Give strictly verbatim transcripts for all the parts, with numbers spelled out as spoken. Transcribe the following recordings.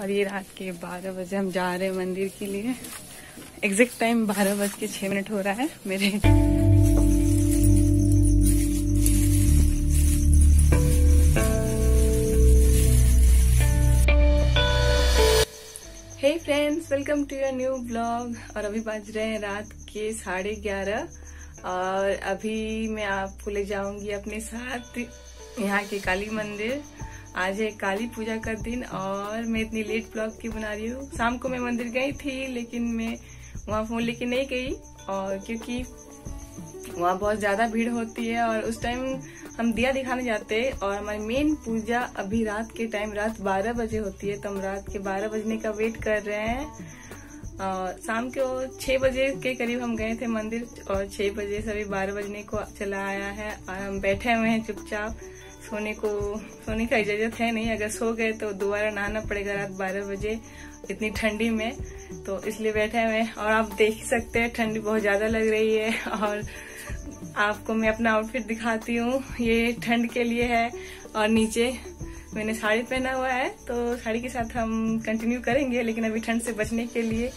और ये रात के बारह बजे हम जा रहे हैं मंदिर के लिए। एग्जैक्ट टाइम बारह बज के छः मिनट हो रहा है मेरे। Hey friends, welcome to your new blog. और अभी बज रहे हैं रात के साढ़े ग्यारह और अभी मैं आपको ले जाऊंगी अपने साथ यहाँ के काली मंदिर। आज है काली पूजा का दिन और मैं इतनी लेट ब्लॉग की बना रही हूँ। शाम को मैं मंदिर गई थी लेकिन मैं वहाँ फोन लेके नहीं गई और क्योंकि वहाँ बहुत ज़्यादा भीड़ होती है और उस टाइम हम दिया दिखाने जाते हैं और हमारी मेन पूजा अभी रात के टाइम रात बारह बजे होती है, तो हम रात के बारह बजने का वेट कर रहे हैं। और शाम के छः बजे के करीब हम गए थे मंदिर और छः बजे से अभी बारह बजने को चला आया है और हम बैठे हुए हैं चुपचाप। सोने को सोने का इजाज़त है नहीं, अगर सो गए तो दोबारा नहाना पड़ेगा रात बारह बजे इतनी ठंडी में, तो इसलिए बैठे हुए हैं। और आप देख सकते हैं ठंडी बहुत ज़्यादा लग रही है और आपको मैं अपना आउटफिट दिखाती हूँ। ये ठंड के लिए है और नीचे मैंने साड़ी पहना हुआ है, तो साड़ी के साथ हम कंटिन्यू करेंगे, लेकिन अभी ठंड से बचने के लिए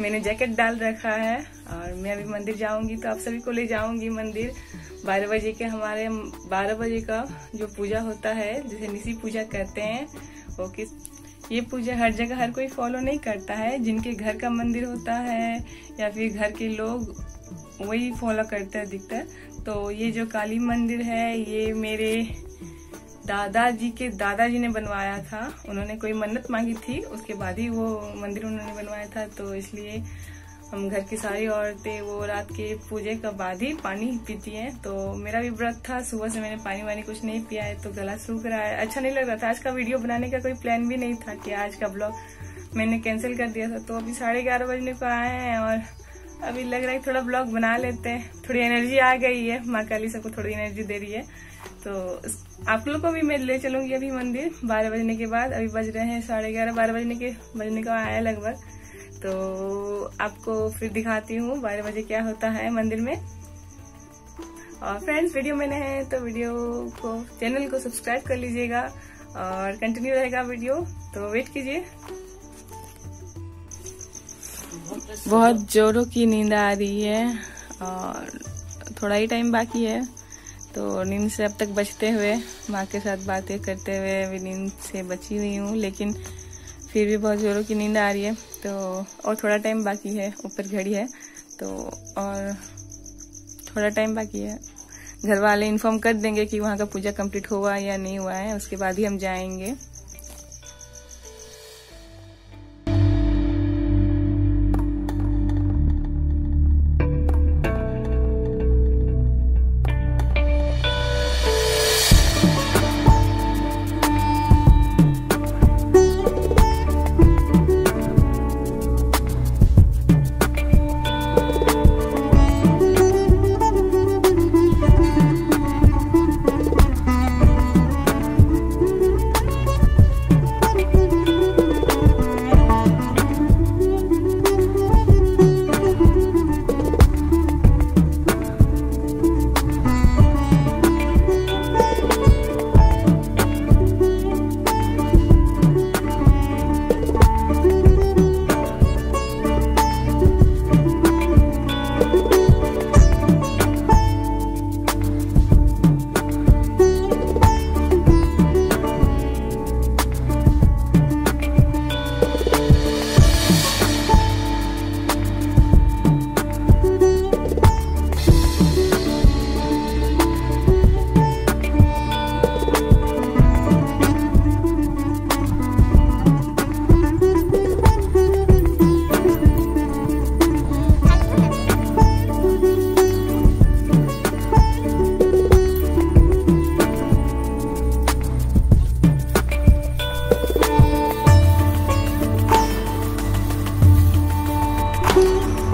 मैंने जैकेट डाल रखा है। और मैं अभी मंदिर जाऊँगी तो आप सभी को ले जाऊँगी मंदिर। बारह बजे के हमारे बारह बजे का जो पूजा होता है जिसे निसी पूजा कहते हैं, वो किस ये पूजा हर जगह हर कोई फॉलो नहीं करता है। जिनके घर का मंदिर होता है या फिर घर के लोग वही फॉलो करते हैं अधिकतर। तो ये जो काली मंदिर है ये मेरे दादाजी के दादाजी ने बनवाया था। उन्होंने कोई मन्नत मांगी थी, उसके बाद ही वो मंदिर उन्होंने बनवाया था। तो इसलिए हम घर की सारी औरतें वो रात के पूजे के बाद ही पानी पीती हैं। तो मेरा भी व्रत था, सुबह से मैंने पानी वानी कुछ नहीं पिया है तो गला सूख रहा है, अच्छा नहीं लग रहा था। आज का वीडियो बनाने का कोई प्लान भी नहीं था कि आज का ब्लॉग मैंने कैंसिल कर दिया था। तो अभी साढ़े ग्यारह बजने को आए हैं और अभी लग रहा है थोड़ा ब्लॉग बना लेते हैं। थोड़ी एनर्जी आ गई है, माँ काली सबको थोड़ी एनर्जी दे रही है। तो आप लोग को भी मैं ले चलूँगी अभी मंदिर बारह बजने के बाद। अभी बज रहे हैं साढ़े ग्यारह, बारह बजने के बजने का आया लगभग। तो आपको फिर दिखाती हूँ बारह बजे क्या होता है मंदिर में। और फ्रेंड्स, वीडियो में नए हैं तो वीडियो को चैनल को सब्सक्राइब कर लीजिएगा और कंटिन्यू रहेगा वीडियो, तो वेट कीजिए। बहुत जोरों की नींद आ रही है और थोड़ा ही टाइम बाकी है, तो नींद से अब तक बचते हुए माँ के साथ बातें करते हुए अभी नींद से बची हुई हूँ, लेकिन फिर भी बहुत जोरों की नींद आ रही है। तो और थोड़ा टाइम बाकी है, ऊपर घड़ी है तो और थोड़ा टाइम बाकी है। घर वाले इन्फॉर्म कर देंगे कि वहाँ का पूजा कंप्लीट हुआ या नहीं हुआ है, उसके बाद ही हम जाएंगे।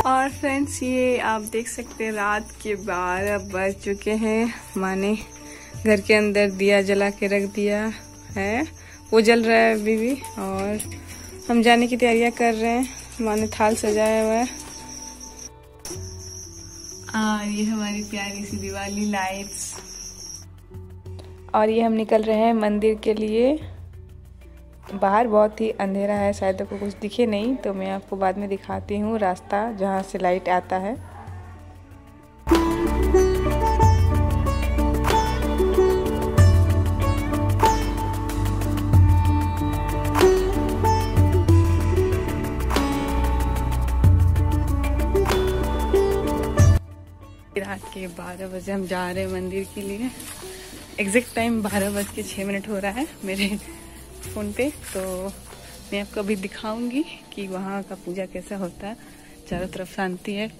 और फ्रेंड्स, ये आप देख सकते हैं रात के बारह बज चुके हैं। माँ ने घर के अंदर दिया जला के रख दिया है, वो जल रहा है अभी भी और हम जाने की तैयारियां कर रहे हैं। माँ ने थाल सजाया हुआ है और ये हमारी प्यारी सी दिवाली लाइट्स। और ये हम निकल रहे हैं मंदिर के लिए। बाहर बहुत ही अंधेरा है, शायद आपको कुछ दिखे नहीं, तो मैं आपको बाद में दिखाती हूँ रास्ता जहाँ से लाइट आता है। रात के बारह बजे हम जा रहे हैं मंदिर के लिए। एग्जैक्ट टाइम बारह बज के छः मिनट हो रहा है मेरे फ़ोन पे, तो मैं आपको अभी दिखाऊंगी कि वहाँ का पूजा कैसा होता है। चारों तरफ शांति है।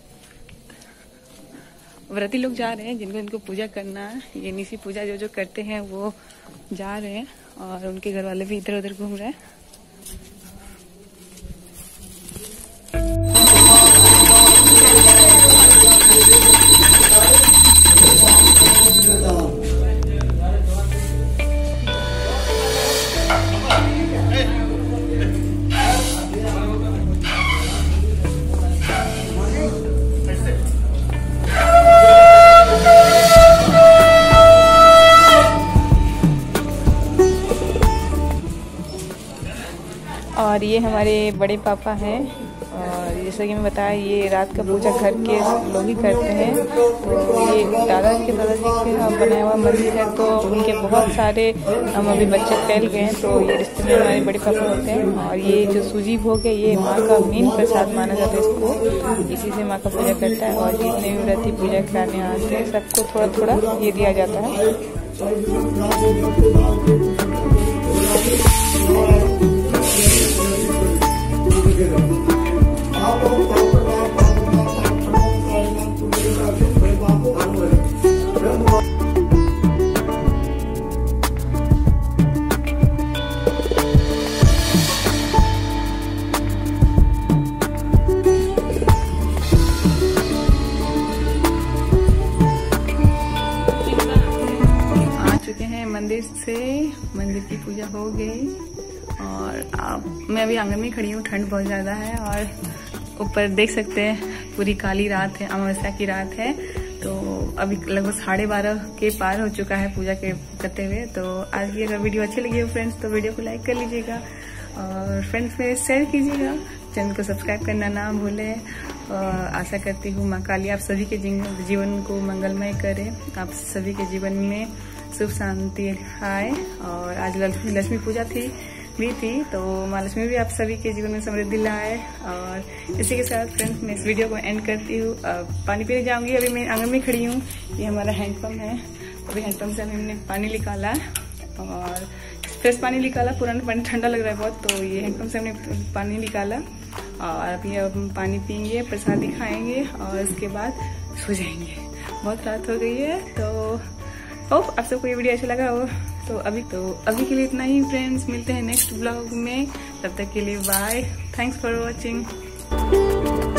व्रती लोग जा रहे हैं, जिनको इनको पूजा करना है, ये निशी पूजा जो जो करते हैं वो जा रहे हैं, और उनके घर वाले भी इधर उधर घूम रहे हैं। और ये हमारे बड़े पापा हैं, और जैसा कि मैं बताया ये रात का पूजा घर के लोग ही करते हैं। तो ये दादा के दादाजी के बनाया हुआ मंदिर है, तो उनके बहुत सारे हम अभी बच्चे फैल गए हैं, तो ये रिश्ते में हमारे बड़े पापा होते हैं। और ये जो सूजी भोग है ये माँ का मेन प्रसाद माना जाता है, इसको इसी से माँ का पूजा करता है। और जितने भी व्रती पूजा कराने आते हैं सबको थोड़ा थोड़ा ये दिया जाता है। मंदिर से मंदिर की पूजा हो गई, और आप मैं अभी आंगन में खड़ी हूँ, ठंड बहुत ज़्यादा है। और ऊपर देख सकते हैं पूरी काली रात है, अमावस्या की रात है। तो अभी लगभग साढ़े बारह के पार हो चुका है पूजा के करते हुए। तो आज की अगर वीडियो अच्छी लगी हो फ्रेंड्स तो वीडियो को लाइक कर लीजिएगा, और फ्रेंड्स में शेयर कीजिएगा, चैनल को सब्सक्राइब करना ना भूलें। और आशा करती हूँ माँ काली आप सभी के जीवन को मंगलमय करें, आप सभी के जीवन में सुख शांति आए। और आज लक्ष्मी पूजा थी भी थी तो माँ लक्ष्मी भी आप सभी के जीवन में समृद्धि लाए। और इसी के साथ फ्रेंड्स मैं इस वीडियो को एंड करती हूँ। पानी पीने जाऊंगी, अभी मैं आंगन में खड़ी हूँ। ये हमारा हैंडपम्प है, अभी हैंडपम्प से हमने पानी निकाला और फ्रेश पानी निकाला, पुराना पानी ठंडा लग रहा है बहुत, तो ये हैंडपम्प से हमने पानी निकाला। और अभी हम पानी पियेंगे, प्रसादी खाएंगे और उसके बाद सो जाएंगे। बहुत रात हो गई है, तो होप आप सबको ये वीडियो अच्छा लगा हो। तो अभी तो अभी के लिए इतना ही फ्रेंड्स, मिलते हैं नेक्स्ट ब्लॉग में, तब तक के लिए बाय, थैंक्स फॉर वॉचिंग।